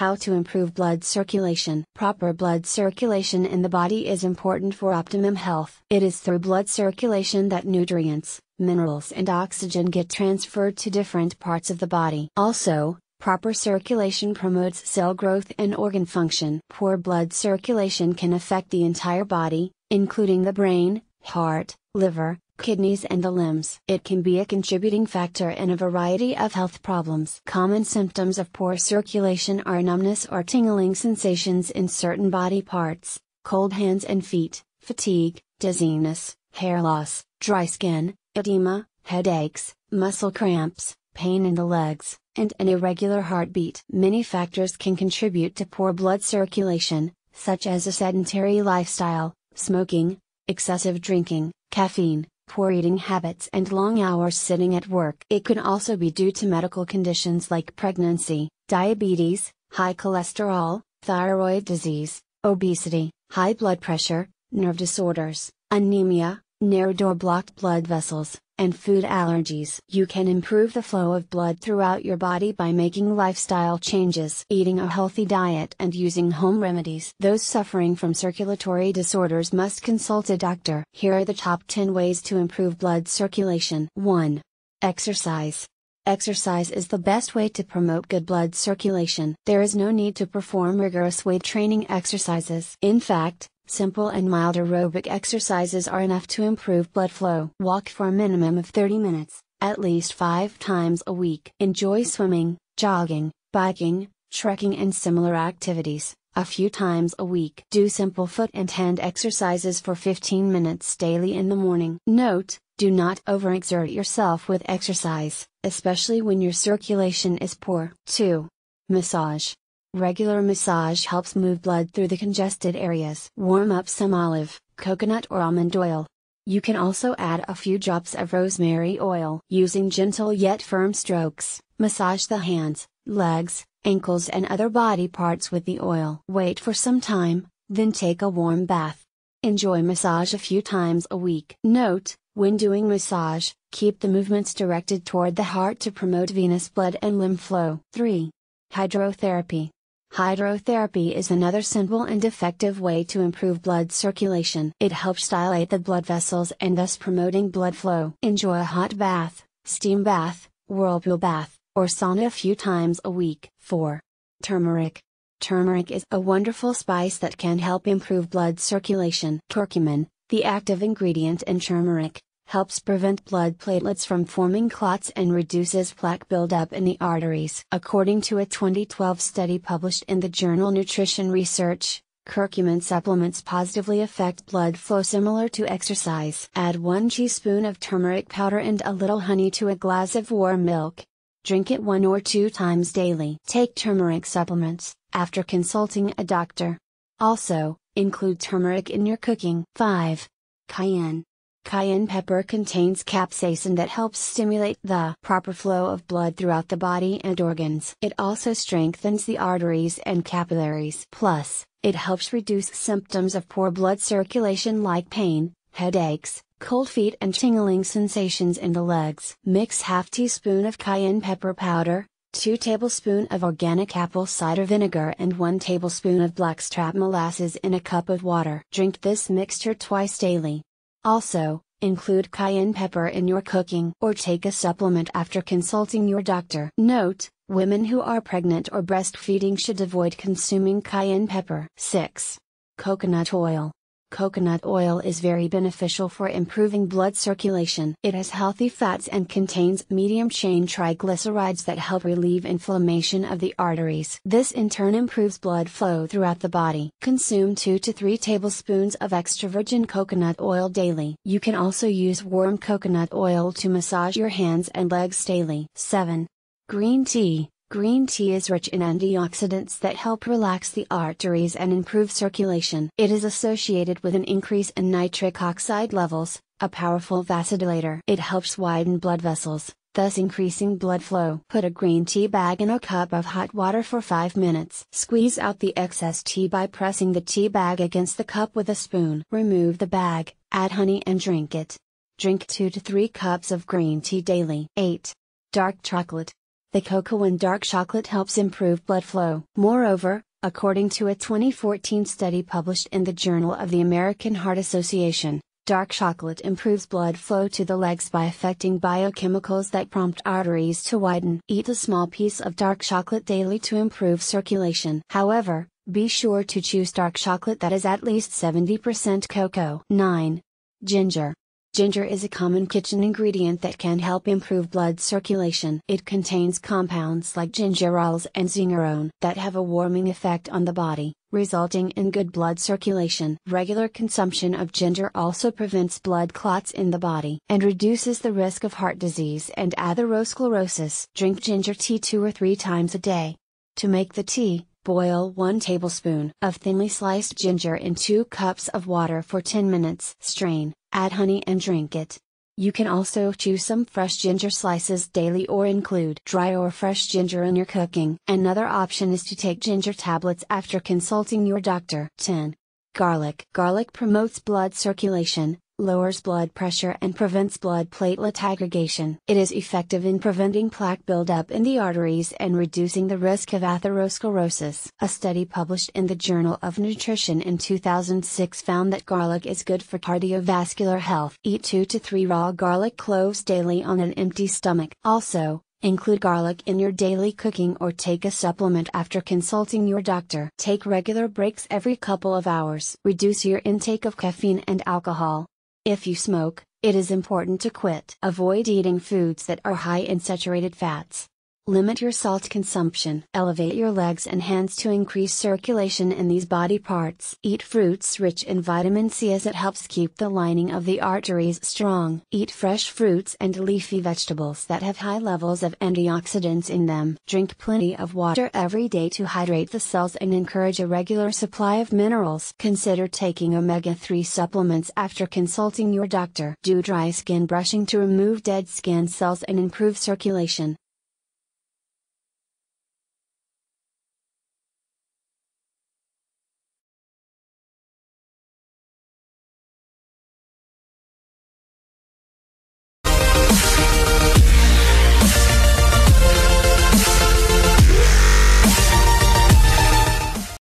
How to improve blood circulation. Proper blood circulation in the body is important for optimum health. It is through blood circulation that nutrients, minerals and oxygen get transferred to different parts of the body. Also, proper circulation promotes cell growth and organ function. Poor blood circulation can affect the entire body, including the brain, heart, liver, kidneys and the limbs. It can be a contributing factor in a variety of health problems. Common symptoms of poor circulation are numbness or tingling sensations in certain body parts, cold hands and feet, fatigue, dizziness, hair loss, dry skin, edema, headaches, muscle cramps, pain in the legs, and an irregular heartbeat. Many factors can contribute to poor blood circulation, such as a sedentary lifestyle, smoking, excessive drinking, caffeine, poor eating habits and long hours sitting at work. It could also be due to medical conditions like pregnancy, diabetes, high cholesterol, thyroid disease, obesity, high blood pressure, nerve disorders, anemia, narrowed or blocked blood vessels, and food allergies. You can improve the flow of blood throughout your body by making lifestyle changes, eating a healthy diet and using home remedies. Those suffering from circulatory disorders must consult a doctor. Here are the top 10 ways to improve blood circulation. 1. Exercise. Exercise is the best way to promote good blood circulation. There is no need to perform rigorous weight training exercises. In fact, simple and mild aerobic exercises are enough to improve blood flow. Walk for a minimum of 30 minutes, at least 5 times a week. Enjoy swimming, jogging, biking, trekking and similar activities, a few times a week. Do simple foot and hand exercises for 15 minutes daily in the morning. Note, do not overexert yourself with exercise, especially when your circulation is poor. 2. Massage. Regular massage helps move blood through the congested areas. Warm up some olive, coconut or almond oil. You can also add a few drops of rosemary oil. Using gentle yet firm strokes, massage the hands, legs, ankles and other body parts with the oil. Wait for some time, then take a warm bath. Enjoy massage a few times a week. Note, when doing massage, keep the movements directed toward the heart to promote venous blood and lymph flow. 3. Hydrotherapy. Hydrotherapy is another simple and effective way to improve blood circulation. It helps dilate the blood vessels and thus promoting blood flow. Enjoy a hot bath, steam bath, whirlpool bath, or sauna a few times a week. 4. Turmeric. Turmeric is a wonderful spice that can help improve blood circulation. Curcumin, the active ingredient in turmeric, helps prevent blood platelets from forming clots and reduces plaque buildup in the arteries. According to a 2012 study published in the journal Nutrition Research, curcumin supplements positively affect blood flow similar to exercise. Add 1 teaspoon of turmeric powder and a little honey to a glass of warm milk. Drink it 1 or 2 times daily. Take turmeric supplements after consulting a doctor. Also, include turmeric in your cooking. 5. Cayenne. Cayenne pepper contains capsaicin that helps stimulate the proper flow of blood throughout the body and organs. It also strengthens the arteries and capillaries. Plus, it helps reduce symptoms of poor blood circulation like pain, headaches, cold feet and tingling sensations in the legs. Mix half teaspoon of cayenne pepper powder, 2 tablespoons of organic apple cider vinegar and 1 tablespoon of blackstrap molasses in a cup of water. Drink this mixture twice daily. Also, include cayenne pepper in your cooking or take a supplement after consulting your doctor. Note, women who are pregnant or breastfeeding should avoid consuming cayenne pepper. 6. Coconut oil. Coconut oil is very beneficial for improving blood circulation. It has healthy fats and contains medium-chain triglycerides that help relieve inflammation of the arteries. This in turn improves blood flow throughout the body. Consume 2 to 3 tablespoons of extra virgin coconut oil daily. You can also use warm coconut oil to massage your hands and legs daily. 7. Green tea. Green tea is rich in antioxidants that help relax the arteries and improve circulation. It is associated with an increase in nitric oxide levels, a powerful vasodilator. It helps widen blood vessels, thus increasing blood flow. Put a green tea bag in a cup of hot water for 5 minutes. Squeeze out the excess tea by pressing the tea bag against the cup with a spoon. Remove the bag, add honey and drink it. Drink 2 to 3 cups of green tea daily. 8. Dark chocolate. the cocoa and dark chocolate helps improve blood flow. Moreover, according to a 2014 study published in the Journal of the American Heart Association, dark chocolate improves blood flow to the legs by affecting biochemicals that prompt arteries to widen. Eat a small piece of dark chocolate daily to improve circulation. However, be sure to choose dark chocolate that is at least 70% cocoa. 9. Ginger. Ginger is a common kitchen ingredient that can help improve blood circulation. It contains compounds like gingerols and zingerone that have a warming effect on the body, resulting in good blood circulation. Regular consumption of ginger also prevents blood clots in the body and reduces the risk of heart disease and atherosclerosis. Drink ginger tea 2 or 3 times a day. To make the tea, boil 1 tablespoon of thinly sliced ginger in 2 cups of water for 10 minutes. Strain, add honey and drink it. You can also choose some fresh ginger slices daily or include dry or fresh ginger in your cooking. Another option is to take ginger tablets after consulting your doctor. 10. Garlic. Garlic promotes blood circulation, lowers blood pressure and prevents blood platelet aggregation. It is effective in preventing plaque buildup in the arteries and reducing the risk of atherosclerosis. A study published in the Journal of Nutrition in 2006 found that garlic is good for cardiovascular health. Eat 2 to 3 raw garlic cloves daily on an empty stomach. Also, include garlic in your daily cooking or take a supplement after consulting your doctor. Take regular breaks every couple of hours. Reduce your intake of caffeine and alcohol. If you smoke, it is important to quit. Avoid eating foods that are high in saturated fats. Limit your salt consumption. Elevate your legs and hands to increase circulation in these body parts. Eat fruits rich in vitamin C as it helps keep the lining of the arteries strong. Eat fresh fruits and leafy vegetables that have high levels of antioxidants in them. Drink plenty of water every day to hydrate the cells and encourage a regular supply of minerals. Consider taking omega-3 supplements after consulting your doctor. Do dry skin brushing to remove dead skin cells and improve circulation.